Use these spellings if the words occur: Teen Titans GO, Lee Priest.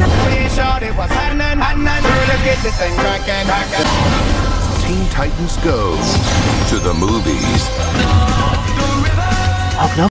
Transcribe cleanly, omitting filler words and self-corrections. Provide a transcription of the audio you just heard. We shot it was happening, and let's get this thing cracking. Teen Titans Go to the movies. Oh, no.